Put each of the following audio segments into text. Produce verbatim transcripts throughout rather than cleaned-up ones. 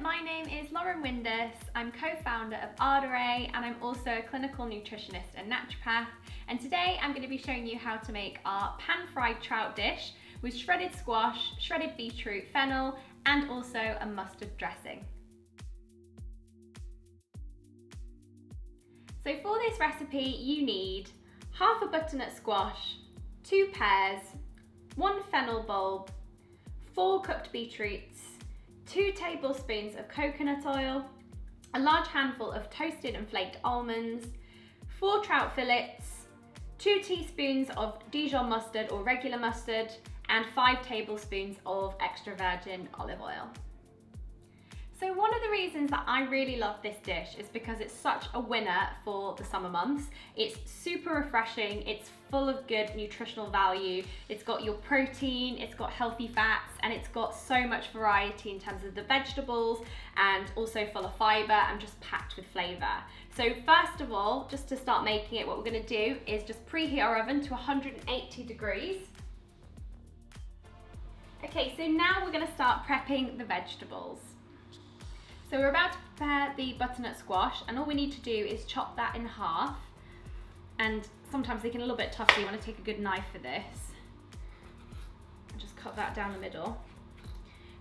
my name is Lauren Windus. I'm co-founder of Ardere, and I'm also a clinical nutritionist and naturopath. And today I'm going to be showing you how to make our pan-fried trout dish with shredded squash, shredded beetroot, fennel, and also a mustard dressing. So for this recipe, you need half a butternut squash, two pears, one fennel bulb, four cooked beetroots, two tablespoons of coconut oil, a large handful of toasted and flaked almonds, four trout fillets, two teaspoons of Dijon mustard or regular mustard, and five tablespoons of extra virgin olive oil. So one of the reasons that I really love this dish is because it's such a winner for the summer months. It's super refreshing, it's full of good nutritional value, it's got your protein, it's got healthy fats, and it's got so much variety in terms of the vegetables, and also full of fibre and just packed with flavour. So first of all, just to start making it, what we're going to do is just preheat our oven to one hundred eighty degrees. Okay, so now we're going to start prepping the vegetables. So we're about to prepare the butternut squash, and all we need to do is chop that in half. And sometimes they can a little bit tough, so you want to take a good knife for this. And just cut that down the middle.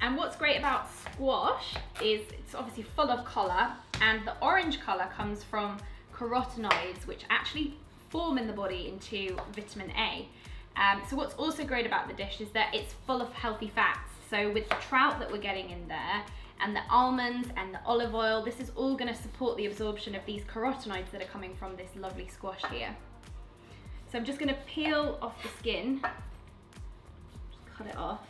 And what's great about squash is it's obviously full of colour, and the orange colour comes from carotenoids, which actually form in the body into vitamin A. Um, so what's also great about the dish is that it's full of healthy fats. So with the trout that we're getting in there, and the almonds and the olive oil, this is all going to support the absorption of these carotenoids that are coming from this lovely squash here. So I'm just going to peel off the skin, just cut it off.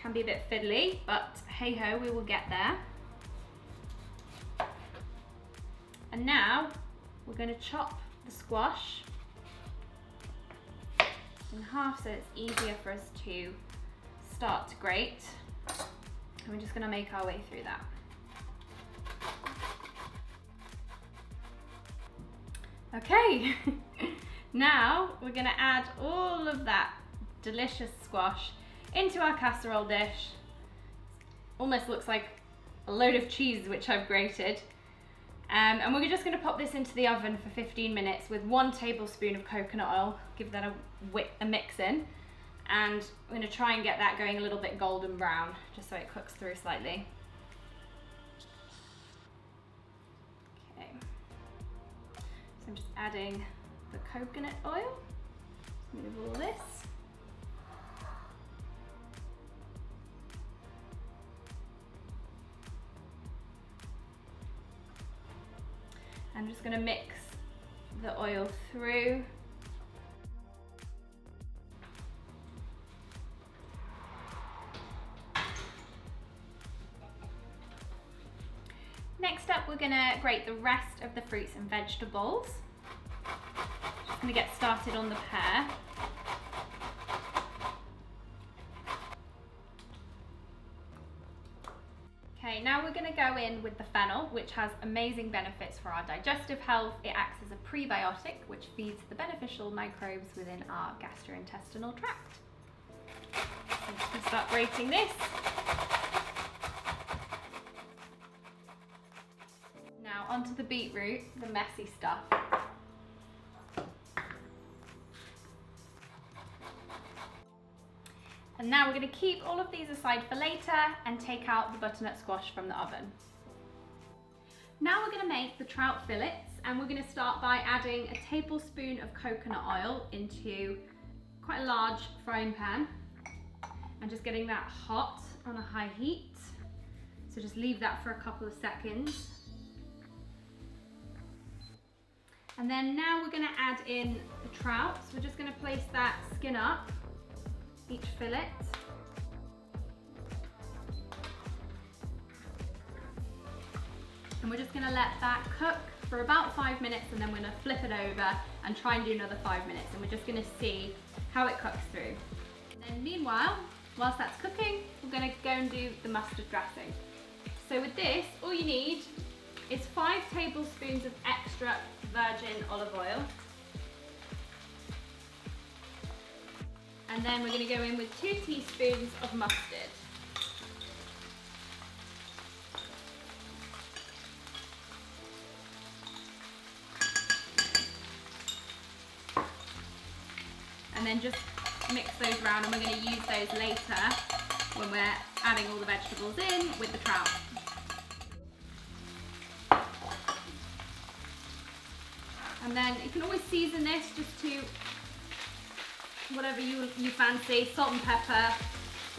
Can be a bit fiddly, but hey ho, we will get there. And now we're going to chop the squash in half so it's easier for us to start to grate. And we're just going to make our way through that. Okay, now we're going to add all of that delicious squash into our casserole dish. Almost looks like a load of cheese which I've grated. Um, and we're just going to pop this into the oven for fifteen minutes with one tablespoon of coconut oil. Give that a, whip, a mix in. And I'm going to try and get that going a little bit golden brown, just so it cooks through slightly. Okay, so I'm just adding the coconut oil, just move all this. I'm just going to mix the oil through. Next up, we're going to grate the rest of the fruits and vegetables. Just going to get started on the pear. Okay, now we're going to go in with the fennel, which has amazing benefits for our digestive health. It acts as a prebiotic, which feeds the beneficial microbes within our gastrointestinal tract. So I'm just going to start grating this. Onto the beetroot, the messy stuff. And now we're going to keep all of these aside for later and take out the butternut squash from the oven. Now we're going to make the trout fillets, and we're going to start by adding a tablespoon of coconut oil into quite a large frying pan and just getting that hot on a high heat. So just leave that for a couple of seconds. And then now we're going to add in the trout. So we're just going to place that skin up, each fillet. And we're just going to let that cook for about five minutes, and then we're going to flip it over and try and do another five minutes. And we're just going to see how it cooks through. And then meanwhile, whilst that's cooking, we're going to go and do the mustard dressing. So with this, all you need is five tablespoons of extra virgin olive oil, and then we're going to go in with two teaspoons of mustard. then just mix those around, and we're going to use those later when we're adding all the vegetables in with the trout. And then you can always season this just to whatever you, you fancy. Salt and pepper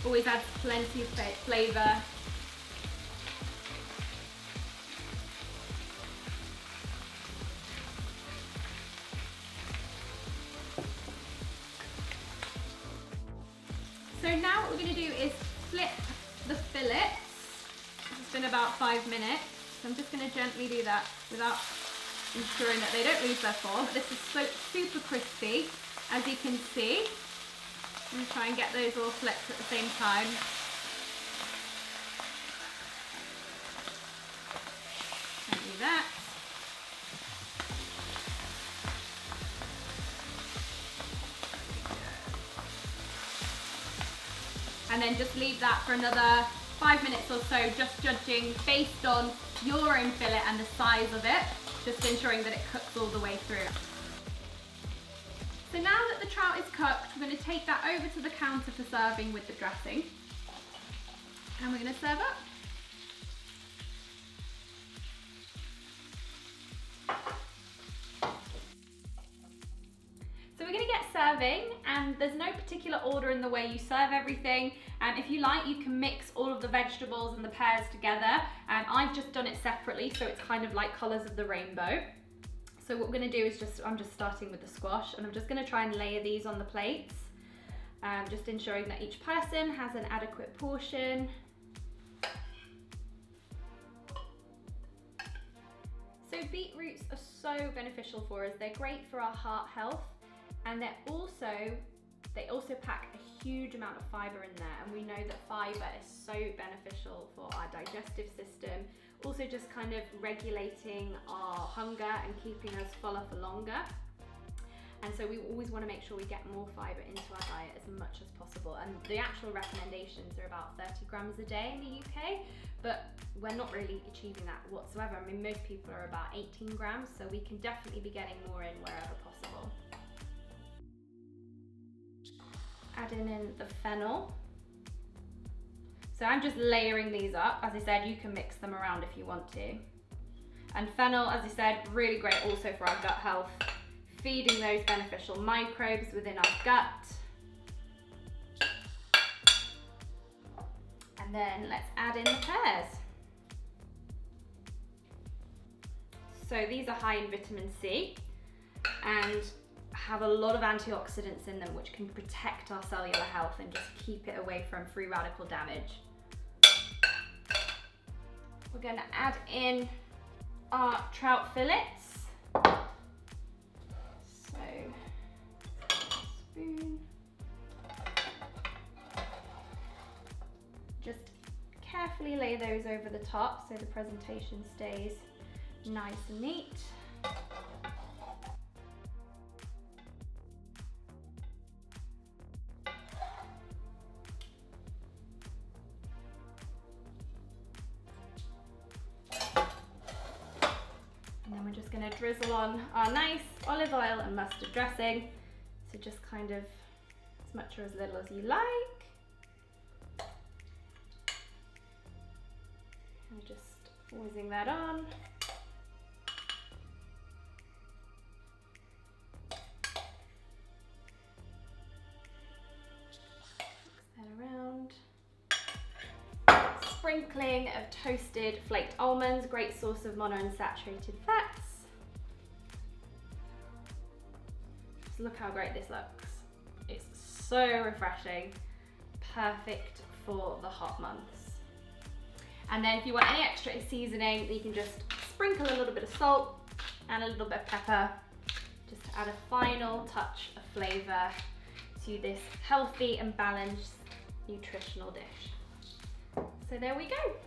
always adds plenty of flavour. So now what we're going to do is flip the fillets. It's been about five minutes. So I'm just going to gently do that without ensuring that they don't lose their form. But this is so super crispy, as you can see. I'm going to try and get those all flipped at the same time. Can't do that. And then just leave that for another five minutes or so, just judging based on your own fillet and the size of it, just ensuring that it cooks all the way through. So now that the trout is cooked, we're going to take that over to the counter for serving with the dressing. And we're going to serve up. So we're going to get serving, and there's no particular order in the way you serve everything. And um, if you like, you can mix all of the vegetables and the pears together. And um, I've just done it separately, so it's kind of like colours of the rainbow. So what we're going to do is just, I'm just starting with the squash, and I'm just going to try and layer these on the plates, um, just ensuring that each person has an adequate portion. So beetroots are so beneficial for us. They're great for our heart health, and they're also, they also pack a huge amount of fibre in there, and we know that fibre is so beneficial for our digestive system. Also just kind of regulating our hunger and keeping us fuller for longer. And so we always want to make sure we get more fibre into our diet as much as possible. And the actual recommendations are about thirty grams a day in the U K, but we're not really achieving that whatsoever. I mean, most people are about eighteen grams, so we can definitely be getting more in wherever possible. Adding in the fennel. So I'm just layering these up. As I said, you can mix them around if you want to. And fennel, as I said, really great also for our gut health, feeding those beneficial microbes within our gut. And then let's add in the pears. So these are high in vitamin C and have a lot of antioxidants in them, which can protect our cellular health and just keep it away from free radical damage. We're going to add in our trout fillets. So, spoon. Just carefully lay those over the top so the presentation stays nice and neat. Going to drizzle on our nice olive oil and mustard dressing, so just kind of as much or as little as you like, and just whizzing that on. Mix that around. Sprinkling of toasted flaked almonds, great source of monounsaturated fats. Look how great this looks. It's so refreshing, perfect for the hot months. And then if you want any extra seasoning, you can just sprinkle a little bit of salt and a little bit of pepper, just to add a final touch of flavor to this healthy and balanced nutritional dish. So there we go.